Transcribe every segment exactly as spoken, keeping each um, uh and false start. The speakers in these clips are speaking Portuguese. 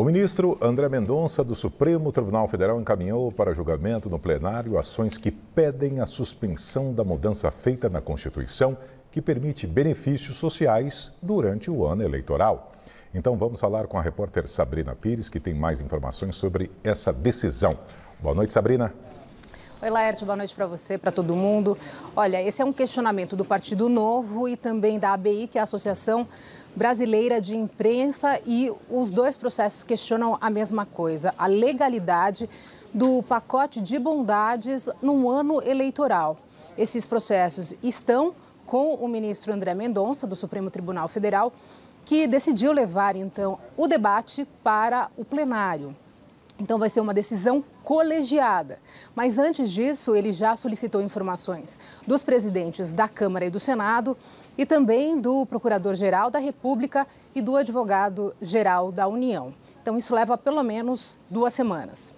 O ministro André Mendonça, do Supremo Tribunal Federal, encaminhou para julgamento no plenário ações que pedem a suspensão da mudança feita na Constituição, que permite benefícios sociais durante o ano eleitoral. Então vamos falar com a repórter Sabrina Pires, que tem mais informações sobre essa decisão. Boa noite, Sabrina. Oi, Laerte, boa noite para você, para todo mundo. Olha, esse é um questionamento do Partido Novo e também da A B I, que é a Associação Brasileira de Imprensa, e os dois processos questionam a mesma coisa, a legalidade do pacote de bondades num ano eleitoral. Esses processos estão com o ministro André Mendonça, do Supremo Tribunal Federal, que decidiu levar, então, o debate para o plenário. Então vai ser uma decisão colegiada. Mas antes disso, ele já solicitou informações dos presidentes da Câmara e do Senado e também do Procurador-Geral da República e do Advogado-Geral da União. Então isso leva pelo menos duas semanas.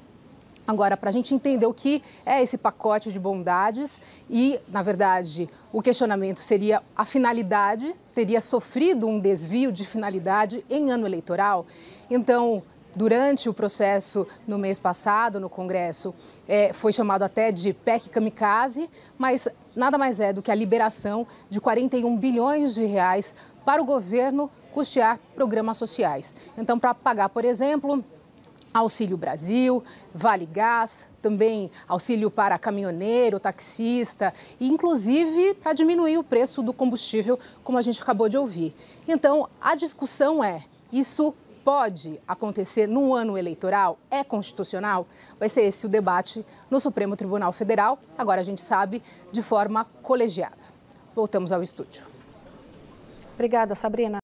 Agora, para a gente entender o que é esse pacote de bondades e, na verdade, o questionamento seria a finalidade, teria sofrido um desvio de finalidade em ano eleitoral. Então, durante o processo no mês passado, no Congresso, é, foi chamado até de P E C Kamikaze, mas nada mais é do que a liberação de quarenta e um bilhões de reais para o governo custear programas sociais. Então, para pagar, por exemplo, Auxílio Brasil, Vale Gás, também auxílio para caminhoneiro, taxista, e inclusive para diminuir o preço do combustível, como a gente acabou de ouvir. Então, a discussão é, isso pode acontecer num ano eleitoral? É constitucional? Vai ser esse o debate no Supremo Tribunal Federal, agora a gente sabe, de forma colegiada. Voltamos ao estúdio. Obrigada, Sabrina.